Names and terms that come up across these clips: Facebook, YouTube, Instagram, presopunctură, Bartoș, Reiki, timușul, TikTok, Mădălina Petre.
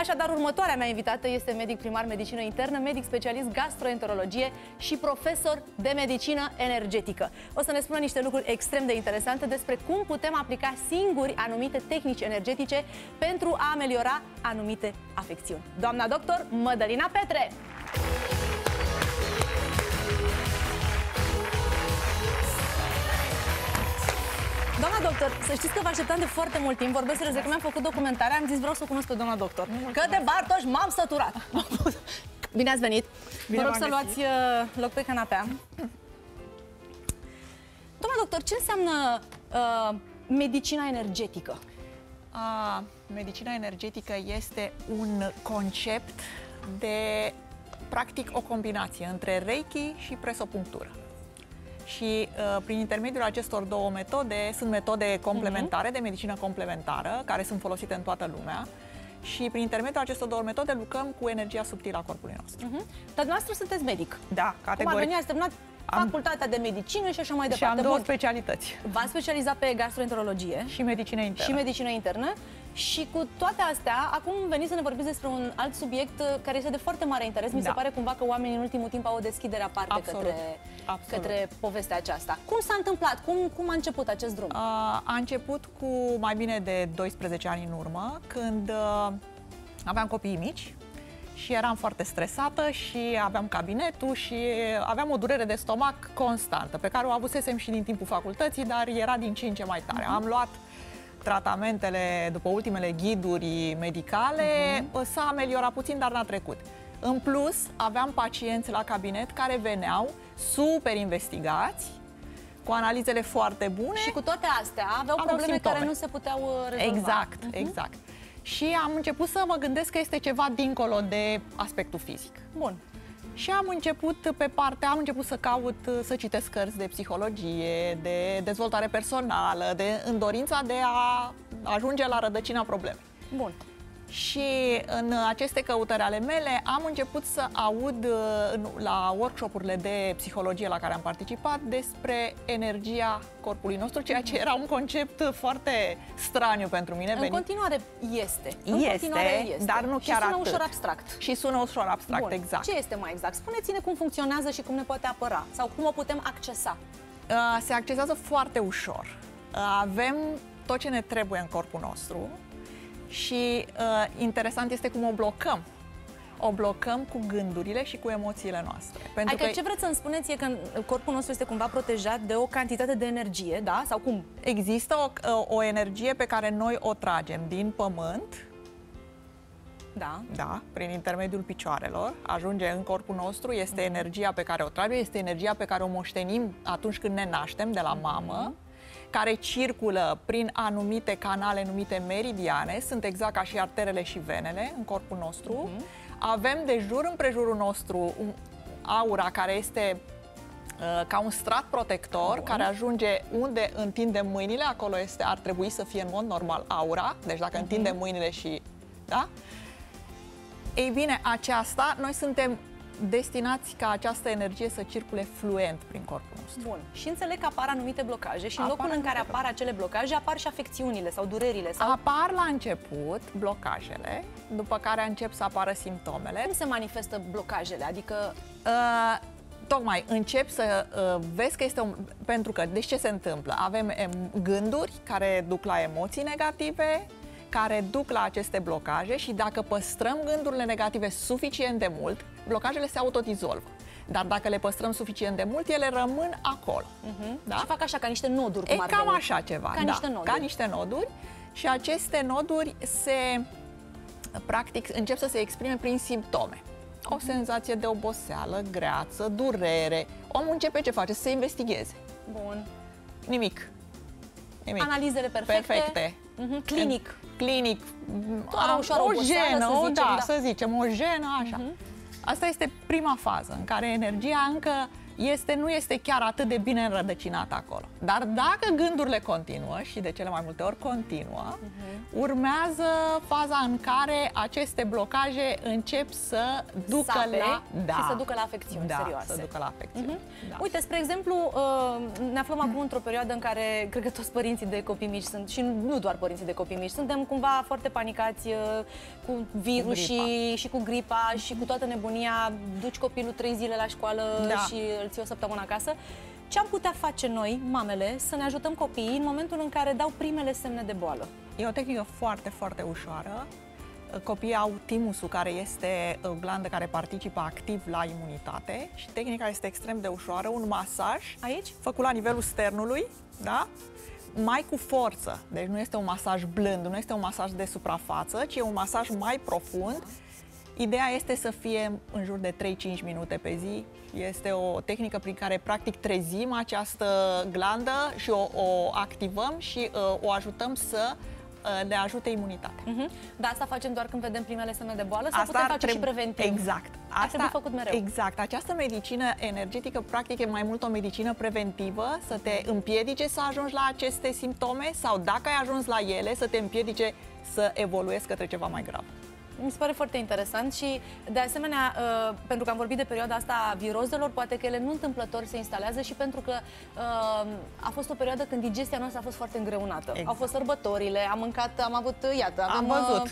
Așadar, următoarea mea invitată este medic primar medicină internă, medic specialist gastroenterologie și profesor de medicină energetică. O să ne spună niște lucruri extrem de interesante despre cum putem aplica singuri anumite tehnici energetice pentru a ameliora anumite afecțiuni. Doamna doctor Mădălina Petre! Doamna doctor, să știți că vă așteptam de foarte mult timp, vorbesc serios, că mi-am făcut documentarea, am zis vreau să o cunosc pe doamna doctor. Că de Bartoș m-am săturat! Bine ați venit! Vă rog să luați loc pe canapea. Doamna doctor, ce înseamnă medicina energetică? Medicina energetică este un concept de, practic, o combinație între Reiki și presopunctură. Și prin intermediul acestor două metode, sunt metode complementare, de medicină complementară, care sunt folosite în toată lumea. Și prin intermediul acestor două metode lucrăm cu energia subtilă a corpului nostru. Dar dumneavoastră sunteți medic. Da, categoric. Cum ar veni, ați terminat facultatea de medicină și așa mai departe. Și am două specialități. V-ați specializat pe gastroenterologie. Și medicină internă. Și medicină internă. Și cu toate astea, acum veniți să ne vorbiți despre un alt subiect care este de foarte mare interes. Mi se pare cumva că oamenii în ultimul timp au o deschidere aparte către povestea aceasta. Cum s-a întâmplat? Cum a început acest drum? A început cu mai bine de 12 ani în urmă, când aveam copii mici. Și eram foarte stresată și aveam cabinetul și aveam o durere de stomac constantă, pe care o avusesem și din timpul facultății, dar era din ce în ce mai tare. Am luat tratamentele după ultimele ghiduri medicale, s-a ameliorat puțin, dar n-a trecut. În plus, aveam pacienți la cabinet care veneau super investigați, cu analizele foarte bune. Și cu toate astea aveau probleme care nu se puteau rezolva. Exact, exact. Și am început să mă gândesc că este ceva dincolo de aspectul fizic. Bun. Și am început să caut, să citesc cărți de psihologie, de dezvoltare personală, în dorința de a ajunge la rădăcina problemei. Bun. Și în aceste căutări ale mele am început să aud la workshopurile de psihologie la care am participat despre energia corpului nostru, ceea ce era un concept foarte straniu pentru mine. În continuare este. Dar nu chiar atât. Și sună ușor abstract. Și sună ușor abstract, exact. Ce este mai exact? Spuneți-ne cum funcționează și cum ne poate apăra sau cum o putem accesa. Se accesează foarte ușor. Avem tot ce ne trebuie în corpul nostru. Și interesant este cum o blocăm. O blocăm cu gândurile și cu emoțiile noastre. Pentru că ce vreți să-mi spuneți e că corpul nostru este cumva protejat de o cantitate de energie, da? Sau cum? Există o energie pe care noi o tragem din pământ, prin intermediul picioarelor, ajunge în corpul nostru, este energia pe care o tragem, este energia pe care o moștenim atunci când ne naștem de la mamă, care circulă prin anumite canale numite meridiane, sunt exact ca și arterele și venele în corpul nostru. Avem de jur împrejurul nostru aura care este ca un strat protector care ajunge unde întindem mâinile, acolo este, ar trebui să fie în mod normal aura, deci dacă întindem mâinile și... Da? Ei bine, aceasta, noi suntem destinați ca această energie să circule fluent prin corpul nostru. Bun. Și înțeleg că apar anumite blocaje și în locul în care apar acele blocaje, apar și afecțiunile sau durerile. Sau... Apar la început blocajele, după care încep să apară simptomele. Cum se manifestă blocajele? Adică... Tocmai încep să vezi că este un... Pentru că, deci ce se întâmplă? Avem gânduri care duc la emoții negative, care duc la aceste blocaje și dacă păstrăm gândurile negative suficient de mult, blocajele se autodizolvă. Dar dacă le păstrăm suficient de mult, ele rămân acolo. Și fac așa, ca niște noduri. Cam așa ceva, ca niște noduri. Și aceste noduri se, practic, încep să se exprime prin simptome. O senzație de oboseală, greață, durere. Omul începe ce face? Să se investigheze. Bun. Nimic. Analizele perfecte. Clinic. Clinic. O jenă, da, să zicem, o jenă, așa. Asta este prima fază în care energia încă nu este chiar atât de bine înrădăcinat acolo. Dar dacă gândurile continuă, și de cele mai multe ori continuă, urmează faza în care aceste blocaje încep să ducă la afecțiuni serioase. Să ducă la afecțiuni. Uite, spre exemplu, ne aflăm acum într-o perioadă în care cred că toți părinții de copii mici sunt, și nu doar părinții de copii mici, suntem cumva foarte panicați cu virus și cu gripa și cu toată nebunia. Duci copilul 3 zile la școală și îl ții o săptămână acasă. Ce am putea face noi, mamele, să ne ajutăm copiii în momentul în care dau primele semne de boală? E o tehnică foarte, foarte ușoară. Copiii au timusul, care este o glandă care participă activ la imunitate, și tehnica este extrem de ușoară. Un masaj aici, făcut la nivelul sternului, mai cu forță. Deci nu este un masaj blând, nu este un masaj de suprafață, ci e un masaj mai profund. Ideea este să fie în jur de 3-5 minute pe zi. Este o tehnică prin care practic trezim această glandă și o activăm și o ajutăm să le ajute imunitatea. Dar asta facem doar când vedem primele semne de boală sau putem face și preventiv? Exact. Asta trebuie făcut mereu. Exact. Această medicină energetică practic e mai mult o medicină preventivă, să te împiedice să ajungi la aceste simptome sau, dacă ai ajuns la ele, să te împiedice să evoluezi către ceva mai grav. Mi se pare foarte interesant și, de asemenea, pentru că am vorbit de perioada asta a virozelor, poate că ele nu întâmplător se instalează și pentru că a fost o perioadă când digestia noastră a fost foarte îngreunată. Exact. Au fost sărbătorile, am mâncat, am avut, iată, avem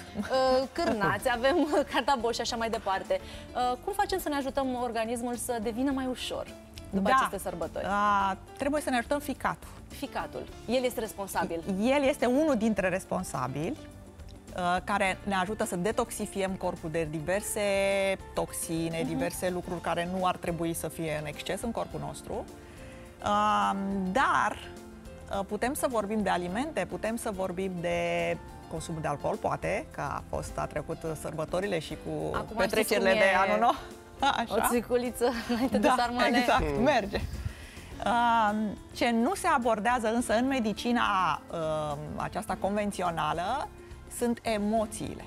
cârnați, avem cartaboși și așa mai departe. Cum facem să ne ajutăm organismul să devină mai ușor după aceste sărbători? Trebuie să ne ajutăm ficatul. Ficatul. El este responsabil. El este unul dintre responsabili, care ne ajută să detoxifiem corpul de diverse toxine, diverse lucruri care nu ar trebui să fie în exces în corpul nostru. Dar putem să vorbim de alimente, putem să vorbim de consumul de alcool, poate, că a trecut sărbătorile și cu acum petrecerile de anul nou. Așa? O țiculiță înainte de sarmale. Exact, merge. Ce nu se abordează însă în medicina aceasta convențională sunt emoțiile.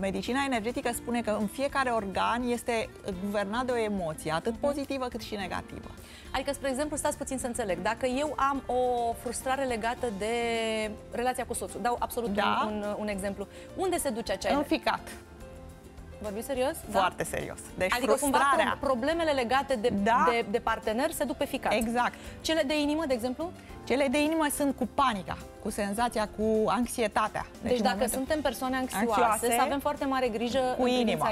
Medicina energetică spune că în fiecare organ este guvernat de o emoție, atât pozitivă cât și negativă. Adică, spre exemplu, stați puțin să înțeleg, dacă eu am o frustrare legată de relația cu soțul, dau absolut un exemplu, unde se duce acea energie? În ficat. Vorbiți serios? Foarte serios. Deci adică frustrarea, cumva, problemele legate de partener se duc pe ficat. Exact. Cele de inimă, de exemplu? Cele de inimă sunt cu panica, cu senzația, cu anxietatea. Deci dacă suntem persoane anxioase, să avem foarte mare grijă cu inima.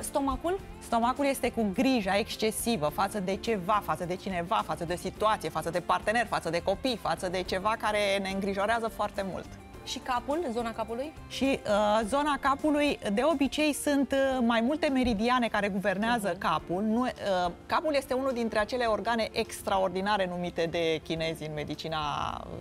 Stomacul? Stomacul este cu grija excesivă față de ceva, față de cineva, față de situație, față de partener, față de copii, față de ceva care ne îngrijorează foarte mult. Și capul, zona capului? Și zona capului, de obicei, sunt mai multe meridiane care guvernează capul. Capul este unul dintre acele organe extraordinare numite de chinezi în medicina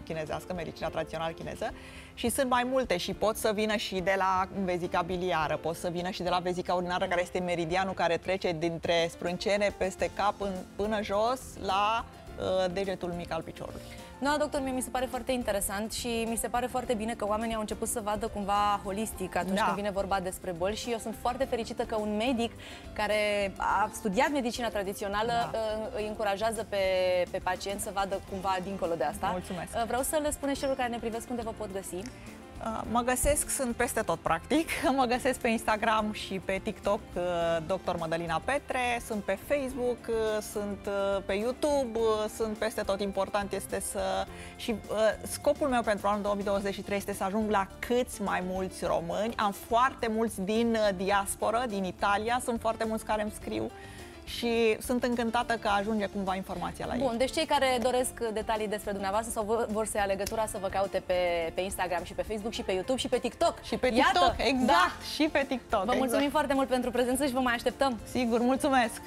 chinezească, medicina tradițională chineză. Și sunt mai multe și pot să vină și de la vezica biliară, pot să vină și de la vezica urinară, care este meridianul care trece dintre sprâncene peste cap până jos la degetul mic al piciorului. Da, doctor, mi se pare foarte interesant și mi se pare foarte bine că oamenii au început să vadă cumva holistic atunci când vine vorba despre boli și eu sunt foarte fericită că un medic care a studiat medicina tradițională îi încurajează pe pacienți să vadă cumva dincolo de asta. Mulțumesc! Vreau să le spuneți celor care ne privesc unde vă pot găsi. Mă găsesc, sunt peste tot practic, mă găsesc pe Instagram și pe TikTok, Dr. Mădălina Petre, sunt pe Facebook, sunt pe YouTube, sunt peste tot. Important este să... Și scopul meu pentru anul 2023 este să ajung la câți mai mulți români. Am foarte mulți din diaspora, din Italia, sunt foarte mulți care îmi scriu și sunt încântată că ajunge cumva informația la ei. Bun, deci cei care doresc detalii despre dumneavoastră sau vor să ia legătura, să vă caute pe Instagram și pe Facebook și pe YouTube și pe TikTok. Și pe TikTok, iată, exact, și pe TikTok. Vă mulțumim foarte mult pentru prezență și vă mai așteptăm. Sigur, mulțumesc!